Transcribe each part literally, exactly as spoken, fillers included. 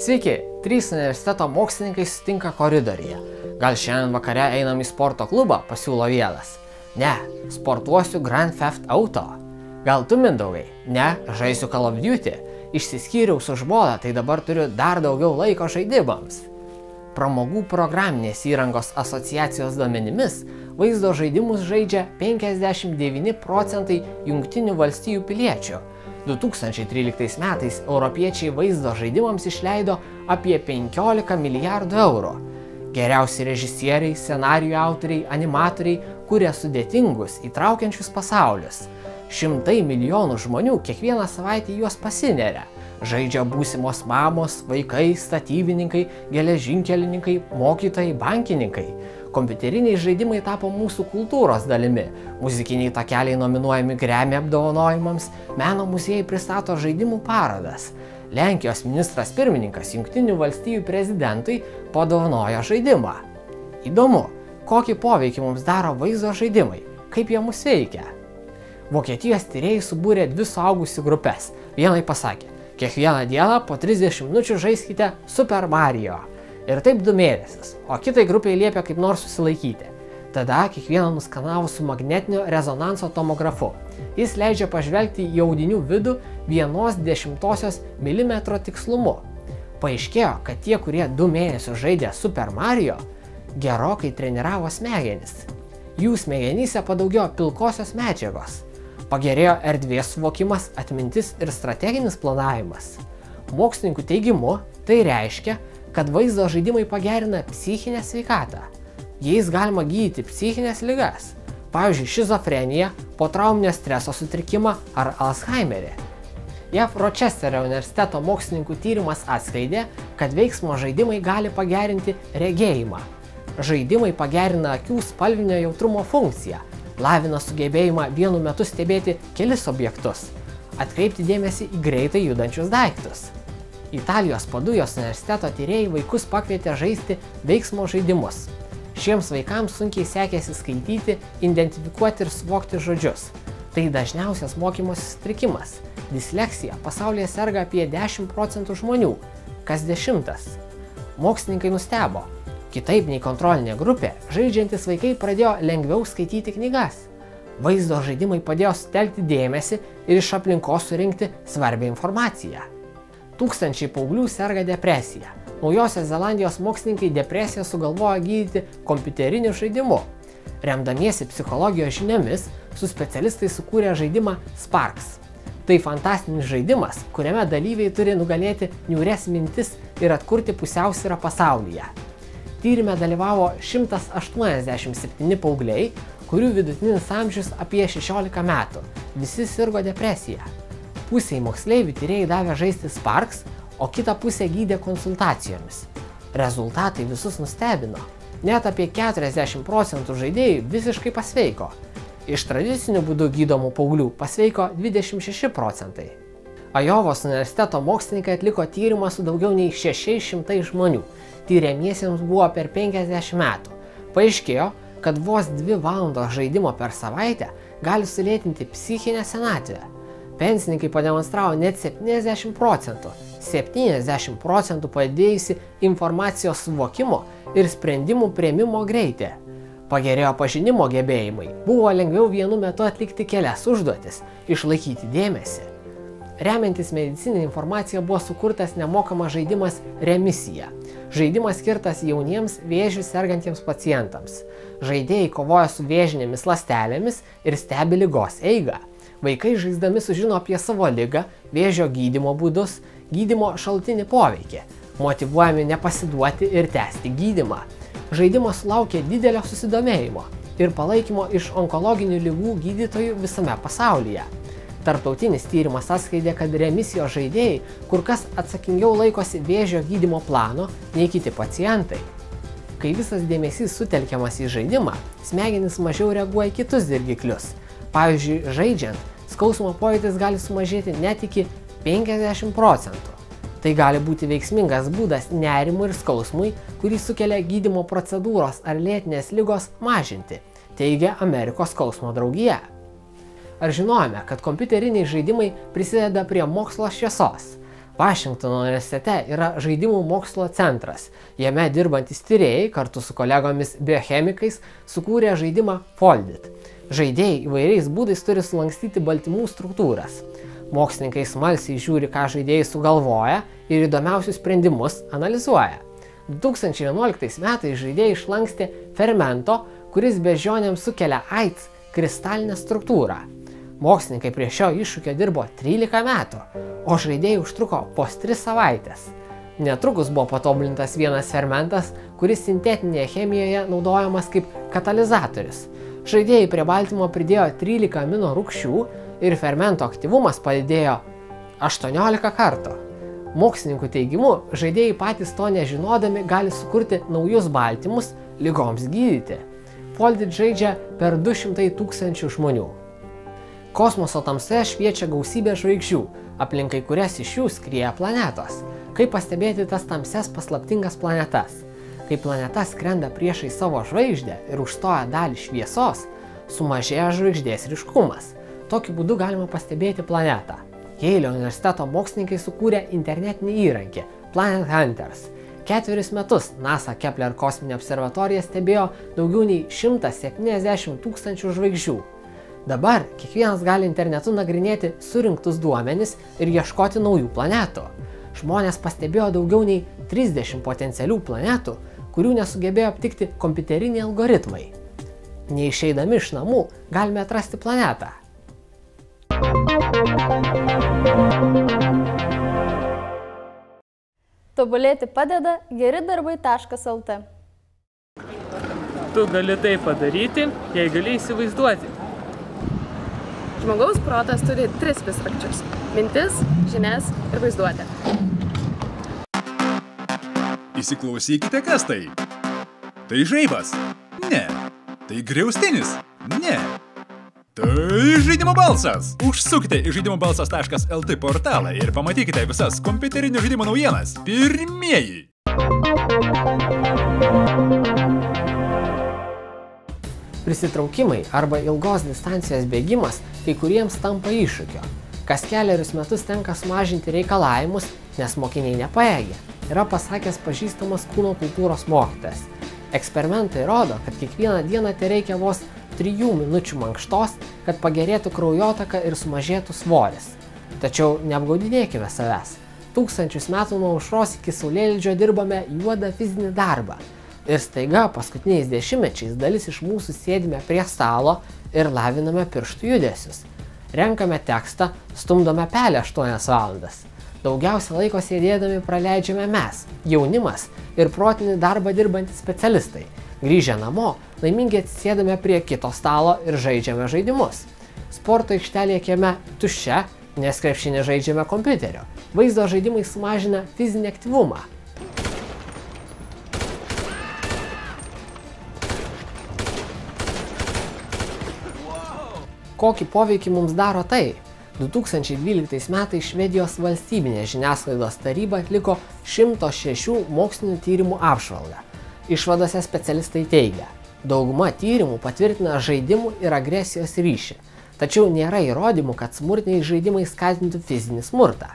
Sveiki, trys universiteto mokslininkai sutinka koridoriuje. Gal šiandien vakare einam į sporto klubą, pasiūlo Vielas. Ne, sportuosiu Grand Theft Auto. Gal tu, Mindaugai? Ne, žaisiu Call of Duty. Išsiskyriau su žmona, tai dabar turiu dar daugiau laiko žaidimams. Pramogų programinės įrangos asociacijos duomenimis vaizdo žaidimus žaidžia penkiasdešimt devyni procentai Jungtinių Valstijų piliečių. du tūkstančiai tryliktais metais europiečiai vaizdo žaidimams išleido apie penkiolika milijardų eurų. Geriausi režisieriai, scenarijų autoriai, animatoriai kuria sudėtingus, įtraukiančius pasaulius. Šimtai milijonų žmonių kiekvieną savaitę juos pasineria. Žaidžia būsimos mamos, vaikai, statybininkai, geležinkelininkai, mokytojai, bankininkai. Kompiuteriniai žaidimai tapo mūsų kultūros dalimi. Muzikiniai takeliai nominuojami Grammy apdovanojimams, meno muziejai pristato žaidimų parodas. Lenkijos ministras pirmininkas Jungtinių Valstijų prezidentui padovanojo žaidimą. Įdomu, kokį poveikį mums daro vaizdo žaidimai, kaip jie mus veikia. Vokietijos tyrėjai subūrė dvi suaugusių grupės. Vienai pasakė, kiekvieną dieną po trisdešimt minučių žaiskite Super Mario. Ir taip du mėnesius, o kitai grupiai liepia kaip nors susilaikyti. Tada kiekvieną nuskanavo su magnetinio rezonanso tomografu. Jis leidžia pažvelgti į audinių vidų vienos dešimtosios milimetro tikslumu. Paaiškėjo, kad tie, kurie du mėnesius žaidė Super Mario, gerokai treniravo smegenis. Jų smegenyse padaugėjo pilkosios medžiagos. Pagerėjo erdvės suvokimas, atmintis ir strateginis planavimas. Mokslininkų teigimu, tai reiškia, kad vaizdo žaidimai pagerina psichinę sveikatą. Jais galima gydyti psichinės ligas, pavyzdžiui, šizofreniją, potrauminio streso sutrikimą ar Alzheimerį. Jav Rochesterio universiteto mokslininkų tyrimas atskleidė, kad veiksmo žaidimai gali pagerinti regėjimą. Žaidimai pagerina akių spalvinio jautrumo funkciją, lavina sugebėjimą vienu metu stebėti kelis objektus, atkreipti dėmesį į greitai judančius daiktus. Italijos Padujos universiteto tyrėjai vaikus pakvietė žaisti veiksmo žaidimus. Šiems vaikams sunkiai sekėsi skaityti, identifikuoti ir suvokti žodžius. Tai dažniausias mokymosi sutrikimas. Disleksija pasaulyje serga apie dešimt procentų žmonių, kas dešimtas. Mokslininkai nustebo. Kitaip nei kontrolinė grupė, žaidžiantys vaikai pradėjo lengviau skaityti knygas. Vaizdo žaidimai padėjo sutelkti dėmesį ir iš aplinkos surinkti svarbią informaciją. Tūkstančiai paauglių serga depresija. Naujosios Zelandijos mokslininkai depresiją sugalvojo gydyti kompiuteriniu žaidimu. Remdamiesi psichologijos žiniomis, su specialistai sukūrė žaidimą Sparks. Tai fantastinis žaidimas, kuriame dalyviai turi nugalėti niūrias mintis ir atkurti pusiausvyrą pasaulyje. Tyrime dalyvavo šimtas aštuoniasdešimt septyni paaugliai, kurių vidutinis amžius apie šešiolika metų. Visi sirgo depresiją. Pusei moksleivių tyrėjai davė žaisti Sparks, o kitą pusę gydė konsultacijomis. Rezultatai visus nustebino. Net apie keturiasdešimt procentų žaidėjų visiškai pasveiko. Iš tradicinių būdų gydomų paauglių pasveiko dvidešimt šeši procentai. Ajovos universiteto mokslininkai atliko tyrimą su daugiau nei šešiais šimtais žmonių. Tyriamiesiems buvo per penkiasdešimt metų. Paaiškėjo, kad vos dvi valandos žaidimo per savaitę gali sulėtinti psichinę senatvę. Pensininkai pademonstravo net septyniasdešimt procentų, septyniasdešimt procentų padėjusi informacijos suvokimo ir sprendimų prieimimo greitį. Pagerėjo pažinimo gebėjimai, buvo lengviau vienu metu atlikti kelias užduotis, išlaikyti dėmesį. Remiantis medicininė informacija buvo sukurtas nemokamas žaidimas Remisija. Žaidimas skirtas jauniems vėžių sergantiems pacientams. Žaidėjai kovoja su vėžinėmis ląstelėmis ir stebi ligos eigą. Vaikai žaisdami sužino apie savo ligą, vėžio gydymo būdus, gydymo šalutinį poveikį, motyvuojami nepasiduoti ir tęsti gydymą. Žaidimas sulaukė didelio susidomėjimo ir palaikymo iš onkologinių ligų gydytojų visame pasaulyje. Tarptautinis tyrimas atskleidė, kad Remisijos žaidėjai kur kas atsakingiau laikosi vėžio gydymo plano nei kiti pacientai. Kai visas dėmesys sutelkiamas į žaidimą, smegenys mažiau reaguoja į kitus dirgiklius. Pavyzdžiui, žaidžiant, skausmo pojūtis gali sumažėti net iki penkiasdešimt procentų. Tai gali būti veiksmingas būdas nerimui ir skausmui, kurį sukelia gydymo procedūros ar lėtinės ligos mažinti, teigia Amerikos skausmo draugija. Ar žinojome, kad kompiuteriniai žaidimai prisideda prie mokslo šviesos? Vašingtono universitete yra žaidimų mokslo centras. Jame dirbantys tyrėjai kartu su kolegomis biochemikais sukūrė žaidimą Foldit. Žaidėjai įvairiais būdais turi sulankstyti baltymų struktūras. Mokslininkai smalsiai žiūri, ką žaidėjai sugalvoja ir įdomiausius sprendimus analizuoja. du tūkstančiai vienuoliktais metais žaidėjai išlankstė fermento, kuris beždžionėms sukelia AIDS, kristalinę struktūrą. Mokslininkai prie šio iššūkio dirbo trylika metų, o žaidėjai užtruko vos tris savaitės. Netrukus buvo patobulintas vienas fermentas, kuris sintetinėje chemijoje naudojamas kaip katalizatorius. Žaidėjai prie baltymo pridėjo trylika amino rūgščių ir fermento aktyvumas padidėjo aštuoniolika kartų. Mokslininkų teigimu, žaidėjai patys to nežinodami gali sukurti naujus baltymus ligoms gydyti. Foldit žaidžia per du šimtai tūkstančių žmonių. Kosmoso tamsoje šviečia gausybė žvaigždžių, aplinkai kurias iš jų skrieja planetos. Kaip pastebėti tas tamsias paslaptingas planetas? Kai planeta skrenda priešai savo žvaigždę ir užstoja dalį šviesos, sumažėja žvaigždės ryškumas. Tokiu būdu galima pastebėti planetą. Jeilio universiteto mokslininkai sukūrė internetinį įrankį Planet Hunters. Ketverius metus NASA Kepler kosminė observatorija stebėjo daugiau nei šimtą septyniasdešimt tūkstančių žvaigždžių. Dabar kiekvienas gali internetu nagrinėti surinktus duomenis ir ieškoti naujų planetų. Žmonės pastebėjo daugiau nei trisdešimt potencialių planetų, kurių nesugebėjo aptikti kompiuteriniai algoritmai. Neišeidami iš namų galime atrasti planetą. Tobulėti padeda geri darbai taškas el t. Tu gali tai padaryti, jei gali įsivaizduoti. Žmogaus protas turi tris visrakčius – mintis, žinias ir vaizduotę. Įsiklausykite, kas tai. Tai žaibas? Ne. Tai griaustinis? Ne. Tai žaidimo balsas. Užsukite į žaidimo balsas taškas el t portalą ir pamatykite visas kompiuterinių žaidimo naujienas. Pirmieji. Prisitraukimai arba ilgos distancijos bėgimas kai kuriems tampa iššūkio. Kas keliarius metus tenka sumažinti reikalavimus, nes mokiniai nepajėgia, yra pasakęs pažįstamas kūno kultūros mokytojas. Eksperimentai rodo, kad kiekvieną dieną tereikia vos trijų minučių mankštos, kad pagerėtų kraujotaka ir sumažėtų svoris. Tačiau neapgaudinėkime savęs. Tūkstančius metų nuo aušros iki saulėlydžio dirbame juodą fizinį darbą. Ir staiga paskutiniais dešimtmečiais dalis iš mūsų sėdime prie stalo ir laviname pirštų judesius. Renkame tekstą, stumdome pelę aštuonias valandas. Daugiausia laiko sėdėdami praleidžiame mes, jaunimas ir protinį darbą dirbantys specialistai. Grįžę namo, laimingai atsisėdame prie kito stalo ir žaidžiame žaidimus. Sporto aikštelėje kieme tuščia, nes krepšinį žaidžiame kompiuteriu. Vaizdo žaidimai sumažina fizinį aktyvumą. Kokį poveikį mums daro tai? du tūkstančiai dvyliktais metais Švedijos valstybinė žiniasklaidos taryba atliko šimto šešių mokslinių tyrimų apžvalgą. Išvadose specialistai teigia, dauguma tyrimų patvirtina žaidimų ir agresijos ryšį, tačiau nėra įrodymų, kad smurtiniai žaidimai skatintų fizinį smurtą.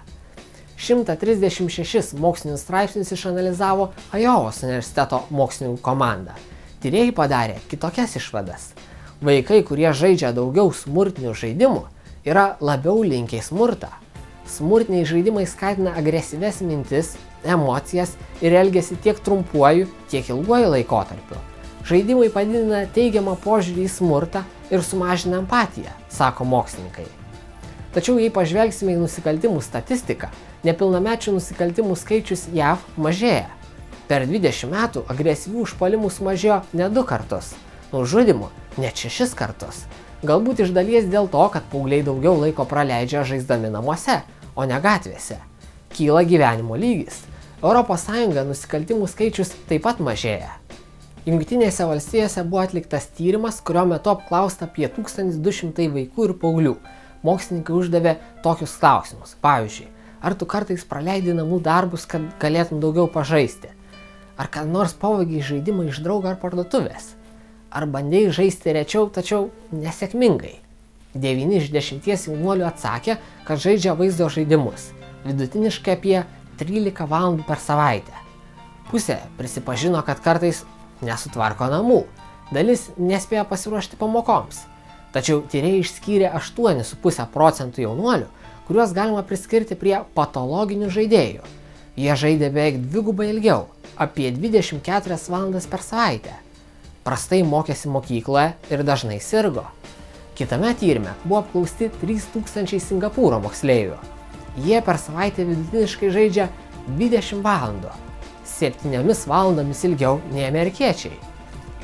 šimtą trisdešimt šešis mokslinius straipsnius išanalizavo Ajovos universiteto mokslininkų komanda. Tyrėjai padarė kitokias išvadas. Vaikai, kurie žaidžia daugiau smurtinių žaidimų, yra labiau linkę į smurtą. Smurtiniai žaidimai skatina agresyves mintis, emocijas ir elgiasi tiek trumpuoju, tiek ilguoju laikotarpiu. Žaidimai padidina teigiamą požiūrį į smurtą ir sumažina empatiją, sako mokslininkai. Tačiau jei pažvelgsime į nusikaltimų statistiką, nepilnamečių nusikaltimų skaičius jav mažėja. Per dvidešimt metų agresyvių užpuolimų sumažėjo ne du kartus. Nužudimų net šešis kartus. Galbūt iš dalies dėl to, kad paaugliai daugiau laiko praleidžia žaisdami namuose, o ne gatvėse. Kyla gyvenimo lygis. Europos Sąjunga nusikaltimų skaičius taip pat mažėja. Jungtinėse valstijose buvo atliktas tyrimas, kurio metu apklausta apie tūkstantį du šimtus vaikų ir paauglių. Mokslininkai uždavė tokius klausimus. Pavyzdžiui, ar tu kartais praleidi namų darbus, kad galėtum daugiau pažaisti? Ar kad nors pavogiai žaidimą iš draugo ar parduotuvės? Ar bandėjai žaisti rečiau, tačiau nesėkmingai. devyni iš dešimties jaunuolių atsakė, kad žaidžia vaizdo žaidimus. vidutiniškai apie trylika valandų per savaitę. Pusė prisipažino, kad kartais nesutvarko namų, dalis nespėjo pasiruošti pamokoms. Tačiau tyrėjai išskyrė aštuonis su puse procentų jaunuolių, kuriuos galima priskirti prie patologinių žaidėjų. Jie žaidė beveik dvigubai ilgiau, apie dvidešimt keturias valandas per savaitę. Prastai mokėsi mokykloje ir dažnai sirgo. Kitame tyrime buvo apklausti trys tūkstančiai Singapūro moksleivių. Jie per savaitę vidutiniškai žaidžia dvidešimt valandų, septyniomis valandomis ilgiau nei amerikiečiai.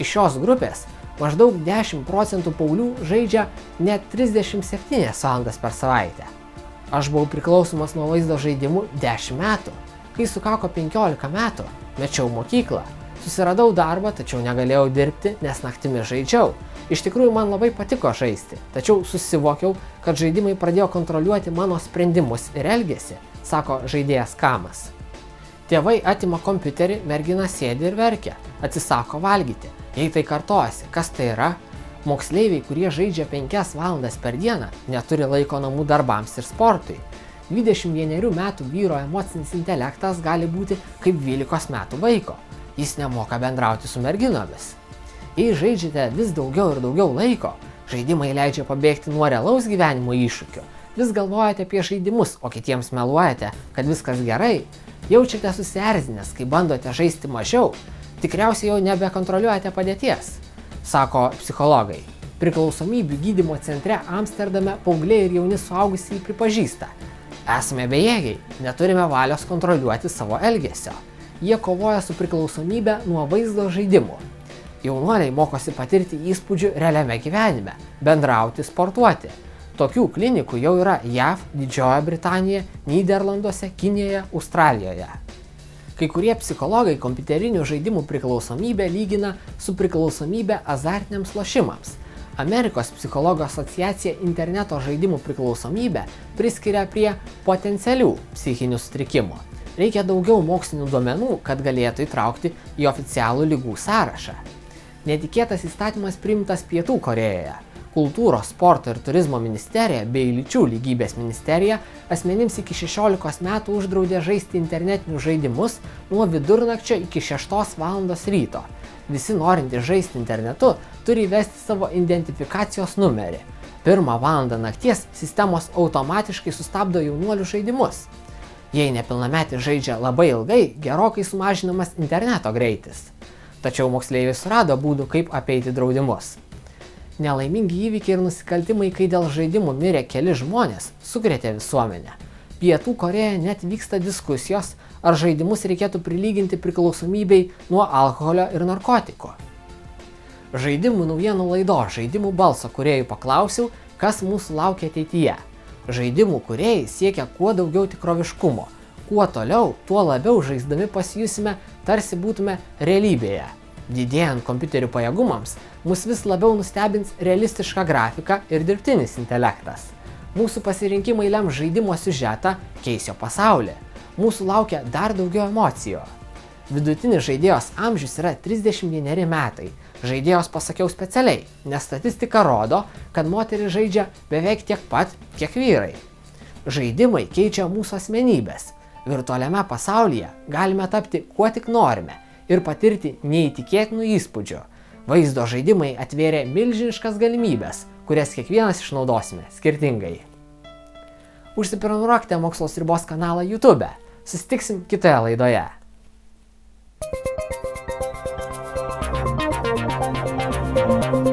Iš šios grupės maždaug dešimt procentų paauglių žaidžia net trisdešimt septynias valandas per savaitę. Aš buvau priklausomas nuo vaizdo žaidimų dešimt metų. Kai sukako penkiolika metų, mečiau mokyklą. Susiradau darbą, tačiau negalėjau dirbti, nes naktimi žaidžiau. Iš tikrųjų, man labai patiko žaisti, tačiau susivokiau, kad žaidimai pradėjo kontroliuoti mano sprendimus ir elgesį, sako žaidėjas Kamas. Tėvai atima kompiuterį, mergina sėdi ir verkia, atsisako valgyti. Jei tai kartojasi, kas tai yra? Moksleiviai, kurie žaidžia penkias valandas per dieną, neturi laiko namų darbams ir sportui. dvidešimt vienerių metų vyro emocinis intelektas gali būti kaip dvylikos metų vaiko. Jis nemoka bendrauti su merginomis. Jei žaidžiate vis daugiau ir daugiau laiko, žaidimai leidžia pabėgti nuo realaus gyvenimo iššūkių, vis galvojate apie žaidimus, o kitiems meluojate, kad viskas gerai, jaučiate susierzinęs, kai bandote žaisti mažiau, tikriausiai jau nebekontroliuojate padėties, sako psichologai. Priklausomybių gydymo centre Amsterdame paaugliai ir jauni suaugusiai pripažįsta. Esame bejėgiai, neturime valios kontroliuoti savo elgesio. Jie kovoja su priklausomybe nuo vaizdo žaidimų. Jaunuoliai mokosi patirti įspūdžių realiame gyvenime, bendrauti, sportuoti. Tokių klinikų jau yra JAV, Didžiojoje Britanijoje, Nyderlanduose, Kinijoje, Australijoje. Kai kurie psichologai kompiuterinių žaidimų priklausomybę lygina su priklausomybė azartiniams lošimams. Amerikos psichologų asociacija interneto žaidimų priklausomybę priskiria prie potencialių psichinių sutrikimų. Reikia daugiau mokslinių duomenų, kad galėtų įtraukti į oficialų lygų sąrašą. Netikėtas įstatymas priimtas Pietų Korėjoje. Kultūros, sporto ir turizmo ministerija bei lyčių lygybės ministerija asmenims iki šešiolikos metų uždraudė žaisti internetinius žaidimus nuo vidurnakčio iki šeštos valandos ryto. Visi norintys žaisti internetu turi įvesti savo identifikacijos numerį. Pirmą valandą nakties sistemos automatiškai sustabdo jaunuolių žaidimus. Jei nepilnametį žaidžia labai ilgai, gerokai sumažinamas interneto greitis. Tačiau moksleiviai surado būdų, kaip apeiti draudimus. Nelaimingi įvykiai ir nusikaltimai, kai dėl žaidimų mirė keli žmonės, sukrėtė visuomenę. Pietų Korėjoje net vyksta diskusijos, ar žaidimus reikėtų prilyginti priklausomybei nuo alkoholio ir narkotikų. Žaidimų naujienų laido Žaidimų balso kūrėjų paklausiau, kas mūsų laukia ateityje. Žaidimų kūrėjai siekia kuo daugiau tikroviškumo. Kuo toliau, tuo labiau žaisdami pasijusime, tarsi būtume realybėje. Didėjant kompiuterių pajėgumams, mus vis labiau nustebins realistiška grafika ir dirbtinis intelektas. Mūsų pasirinkimai lem žaidimo siužetą, keis jo pasaulį. Mūsų laukia dar daugiau emocijų. Vidutinis žaidėjos amžius yra trisdešimt vieneri metai. Žaidėjos pasakiau specialiai, nes statistika rodo, kad moteris žaidžia beveik tiek pat, kiek vyrai. Žaidimai keičia mūsų asmenybės. Virtualiame pasaulyje galime tapti kuo tik norime ir patirti neįtikėtinų įspūdžių. Vaizdo žaidimai atvėrė milžiniškas galimybes, kurias kiekvienas išnaudosime skirtingai. Užsiprenumeruokite Mokslo sriubos kanalą YouTube. Susitiksim kitoje laidoje. Thank you.